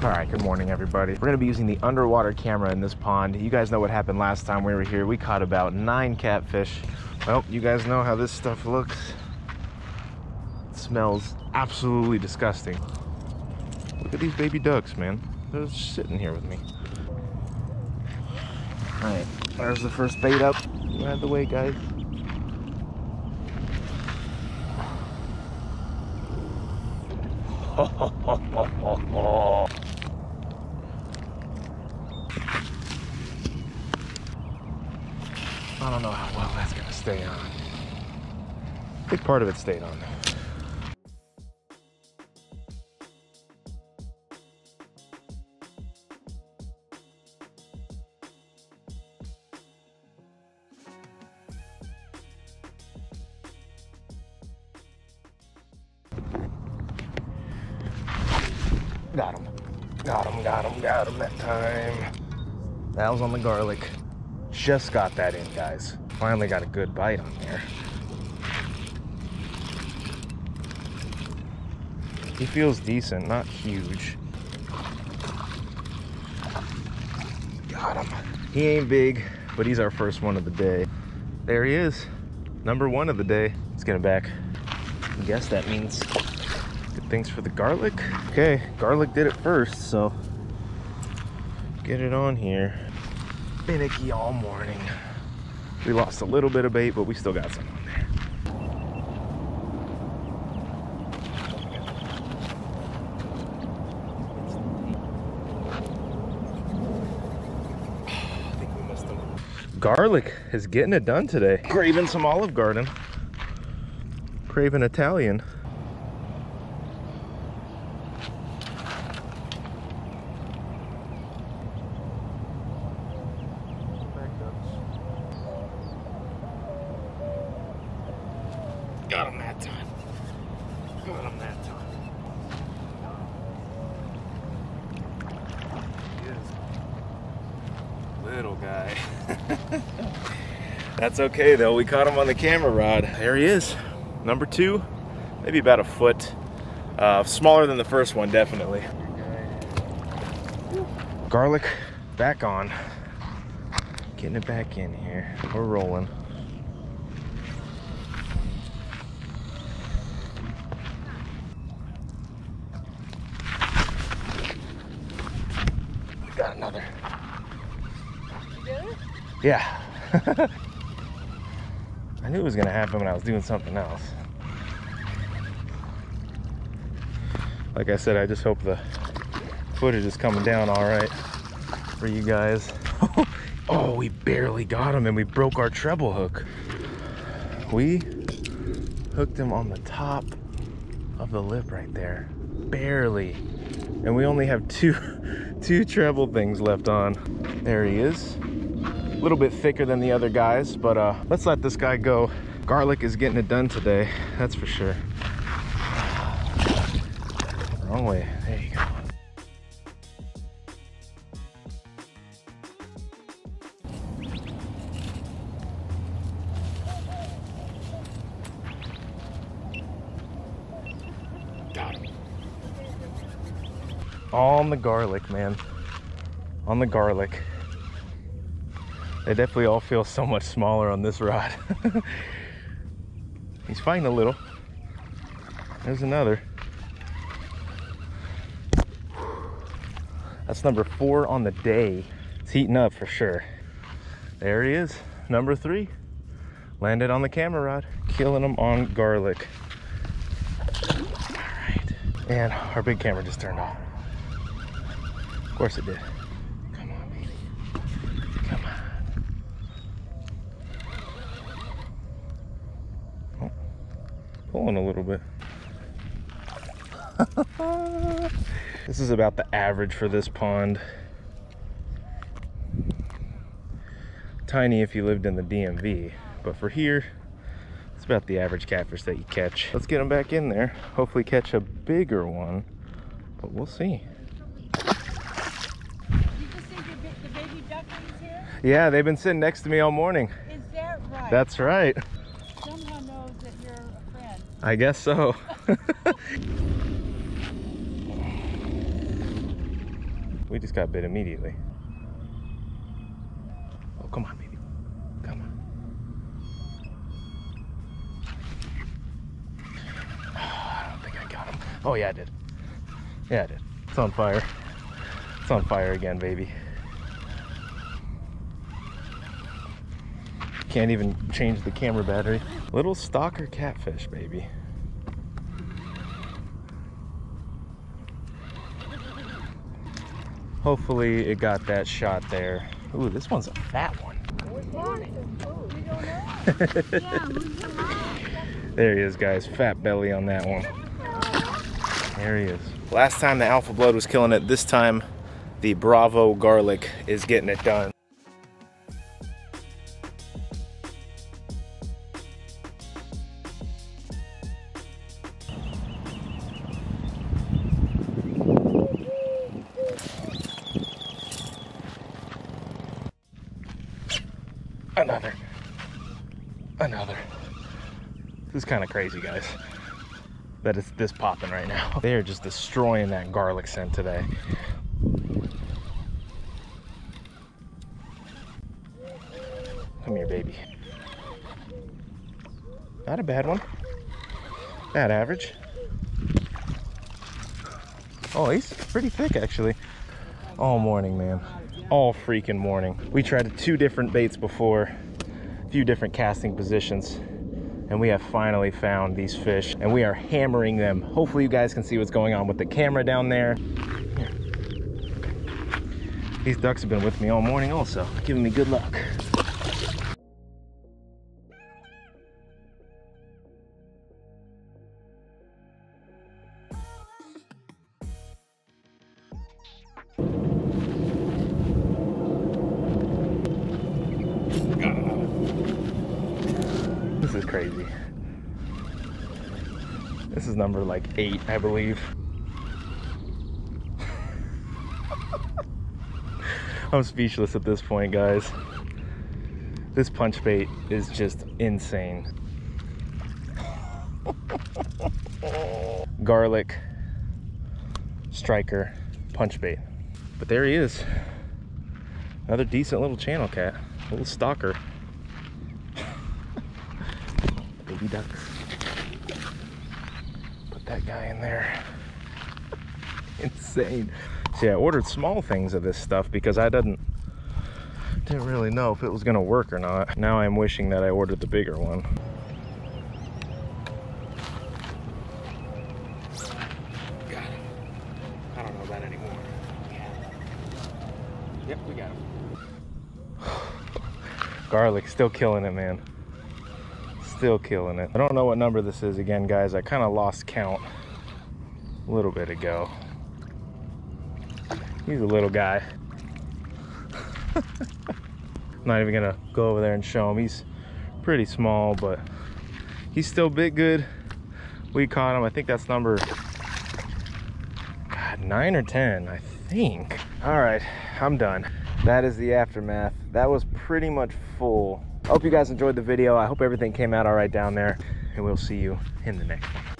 All right, good morning, everybody. We're gonna be using the underwater camera in this pond. You guys know what happened last time we were here. We caught about 9 catfish. Well, you guys know how this stuff looks. It smells absolutely disgusting. Look at these baby ducks, man. They're just sitting here with me. All right, there's the first bait up. Out of the way, guys. I don't know how well that's gonna stay on. A big part of it stayed on. Got him. Got him, got him, got him that time. That was on the garlic. Just got that in, guys. Finally got a good bite on there. He feels decent, not huge. Got him. He ain't big, but he's our first one of the day. There he is. Number one of the day. Let's get him back. I guess that means thanks for the garlic. Okay, garlic did it first, so get it on here. Been icky all morning. We lost a little bit of bait, but we still got some on there. I think we missed them. Garlic is getting it done today. Craving some Olive Garden. Craving Italian. Got him that time. Got him that time. Yes. Little guy. That's okay though, we caught him on the camera rod. There he is, number 2, maybe about a foot. Smaller than the first one, definitely. Garlic back on. Getting it back in here, we're rolling. Got another. Really? Yeah. I knew it was gonna happen when I was doing something else. Like I said, I just hope the footage is coming down all right for you guys. Oh, we barely got him and we broke our treble hook. We hooked him on the top of the lip right there. Barely. And we only have two treble things left on. There he is. A little bit thicker than the other guys, but let's let this guy go. Garlic is getting it done today, that's for sure. Wrong way, there you go. On the garlic, man. On the garlic. They definitely all feel so much smaller on this rod. He's fighting a little. There's another. That's number 4 on the day. It's heating up for sure. There he is, number 3. Landed on the camera rod. Killing him on garlic. All right. And our big camera just turned off. Of course it did. Come on, baby. Come on. Oh, pulling a little bit. This is about the average for this pond. Tiny if you lived in the DMV, but for here, it's about the average catfish that you catch. Let's get them back in there. Hopefully catch a bigger one, but we'll see. Yeah, they've been sitting next to me all morning. Is that right? That's right. Someone knows that you're a friend. I guess so. We just got bit immediately. Oh, come on, baby. Come on. Oh, I don't think I got him. Oh, yeah, I did. Yeah, I did. It's on fire. It's on fire again, baby. Can't even change the camera battery. Little stalker catfish, baby. Hopefully it got that shot there. Ooh, this one's a fat one. There he is, guys. Fat belly on that one. There he is. Last time the Alpha Blood was killing it. This time the Bravo garlic is getting it done. Another. This is kind of crazy, guys, that it's this popping right now. They are just destroying that garlic scent today. Come here, baby. Not a bad one. Not average. Oh, he's pretty thick, actually. All morning, man. All freaking morning. We tried 2 different baits before, a few different casting positions, and we have finally found these fish, and we are hammering them. Hopefully you guys can see what's going on with the camera down there. Here. These ducks have been with me all morning also, giving me good luck. This is crazy. This is number like 8, I believe. I'm speechless at this point, guys. This punch bait is just insane. Garlic, striker, punch bait. But there he is. Another decent little channel cat, a little stalker. Baby ducks. Put that guy in there. Insane. See, I ordered small things of this stuff because I didn't really know if it was gonna work or not. Now I'm wishing that I ordered the bigger one. Got him. I don't know that anymore. Yeah. Yep, we got him. Garlic still killing it, man. Still killing it. I don't know what number this is again, guys. I kind of lost count a little bit ago. He's a little guy. I'm not even gonna go over there and show him. He's pretty small, but he's still bit good. We caught him. I think that's number 9 or 10, I think. All right, I'm done. That is the aftermath. That was pretty much full. I hope you guys enjoyed the video. I hope everything came out all right down there, and we'll see you in the next one.